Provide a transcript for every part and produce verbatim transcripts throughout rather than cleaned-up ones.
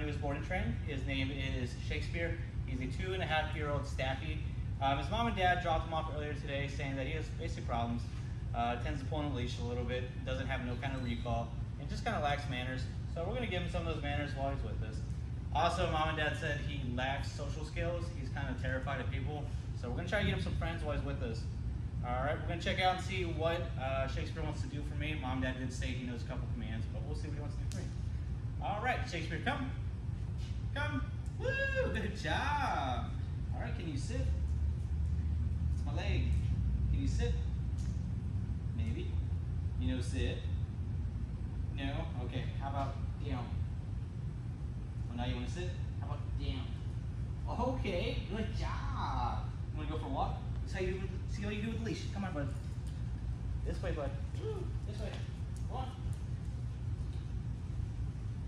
who was born and trained. His name is Shakespeare. He's a two and a half year old staffy. Um, his mom and dad dropped him off earlier today saying that he has basic problems, uh, tends to pull on the leash a little bit, doesn't have no kind of recall, and just kind of lacks manners. So we're gonna give him some of those manners while he's with us. Also, mom and dad said he lacks social skills. He's kind of terrified of people. So we're gonna try to get him some friends while he's with us. All right, we're gonna check out and see what uh, Shakespeare wants to do for me. Mom and dad did say he knows a couple commands, but we'll see what he wants to do for me. All right, Shakespeare, come. Come. Woo, good job. All right, can you sit? It's my leg. Can you sit? Maybe. You know, sit. No? Okay, how about down? Well, now you wanna sit? How about down? Okay, good job. You wanna go for a walk? See how you do with, see how you do with the leash. Come on, bud. This way, bud. Woo, this way. Come on.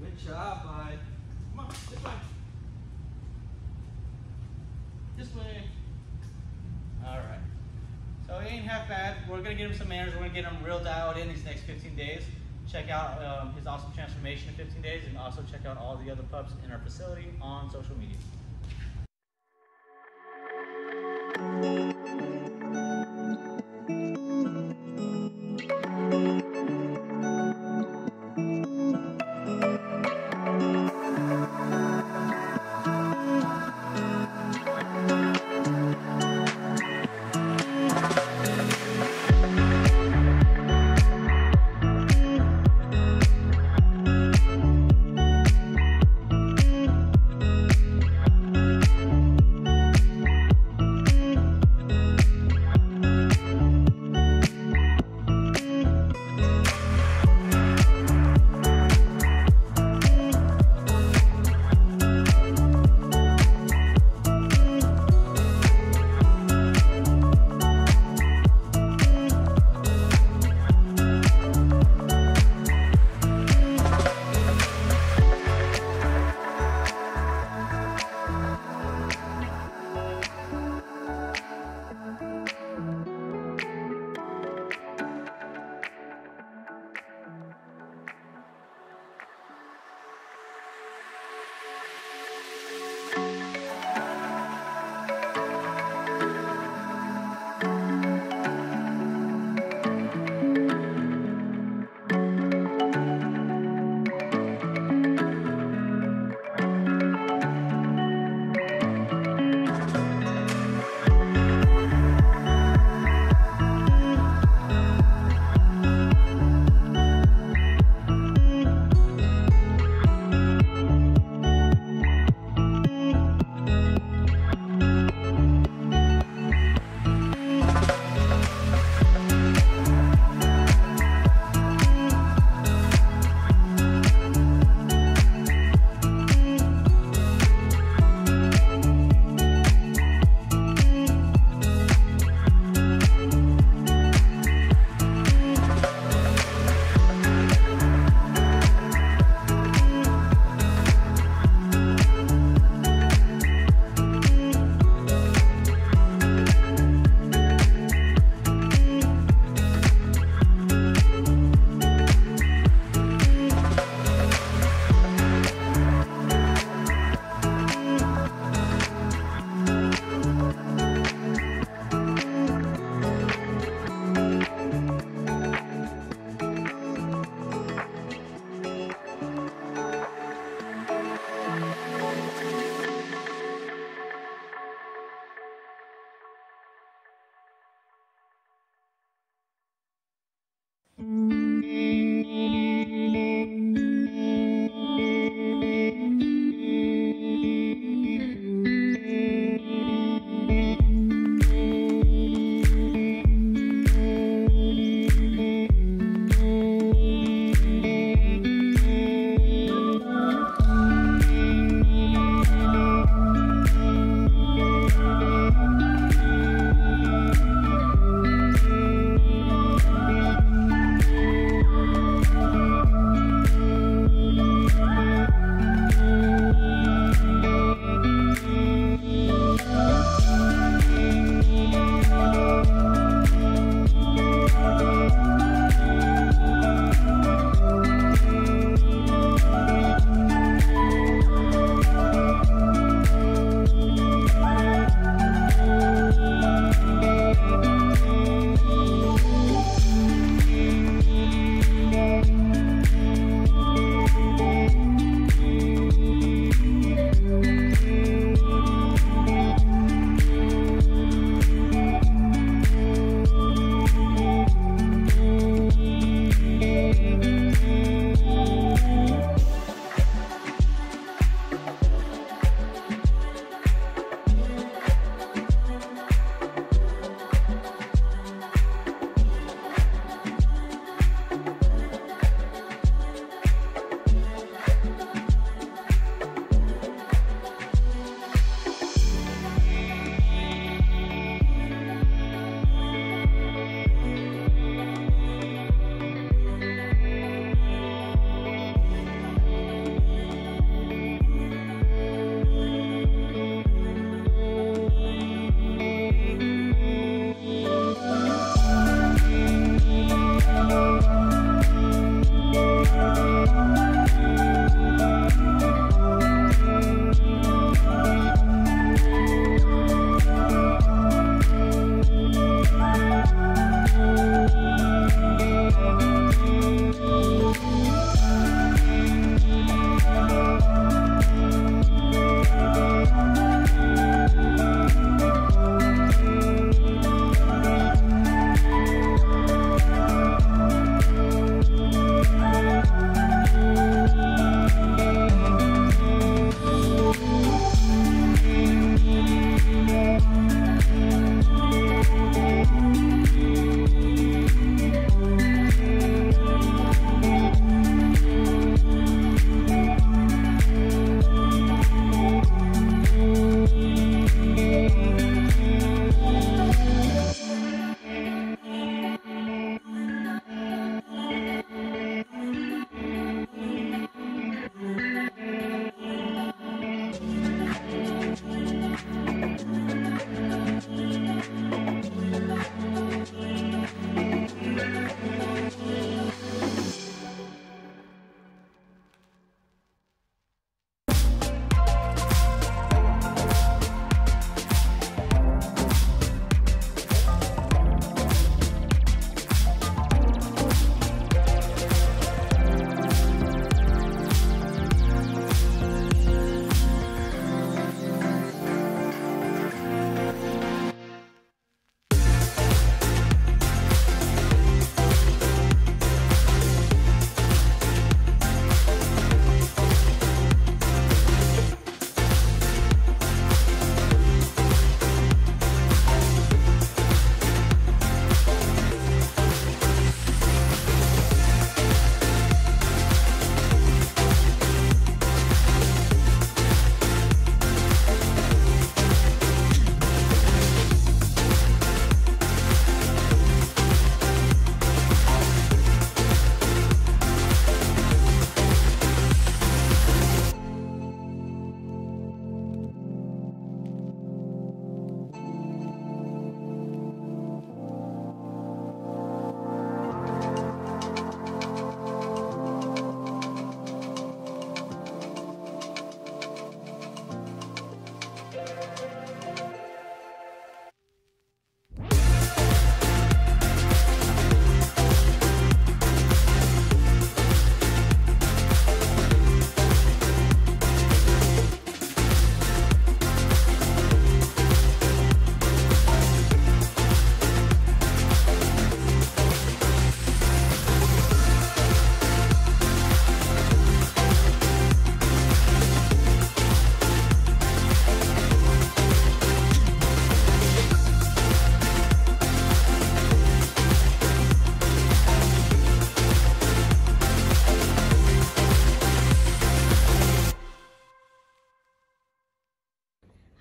Good job, bud. Come on, this way. This way. All right. So he ain't half bad. We're gonna get him some manners. We're gonna get him real dialed in these next fifteen days. Check out um, his awesome transformation in fifteen days, and also check out all the other pups in our facility on social media.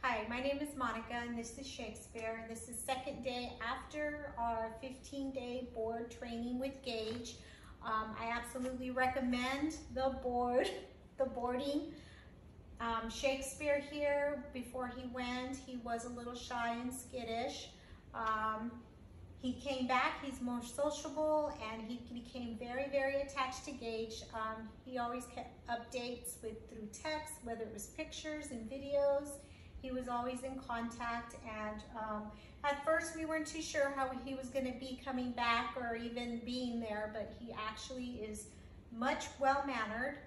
Hi, my name is Monica and this is Shakespeare. This is second day after our fifteen day board training with Gage. Um, I absolutely recommend the board, the boarding. Um, Shakespeare here, before he went, he was a little shy and skittish. Um, he came back, he's more sociable, and he became very, very attached to Gage. Um, he always kept updates with through text, whether it was pictures and videos. He was always in contact, and um, at first we weren't too sure how he was going to be coming back or even being there, but he actually is much well-mannered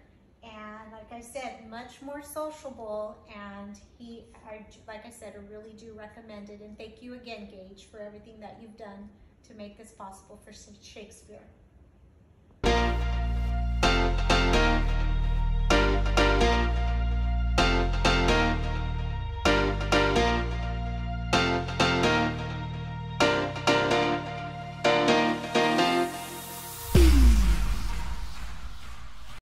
and, like I said, much more sociable, and he, I, like I said, I really do recommend it. And thank you again, Gage, for everything that you've done to make this possible for Shakespeare.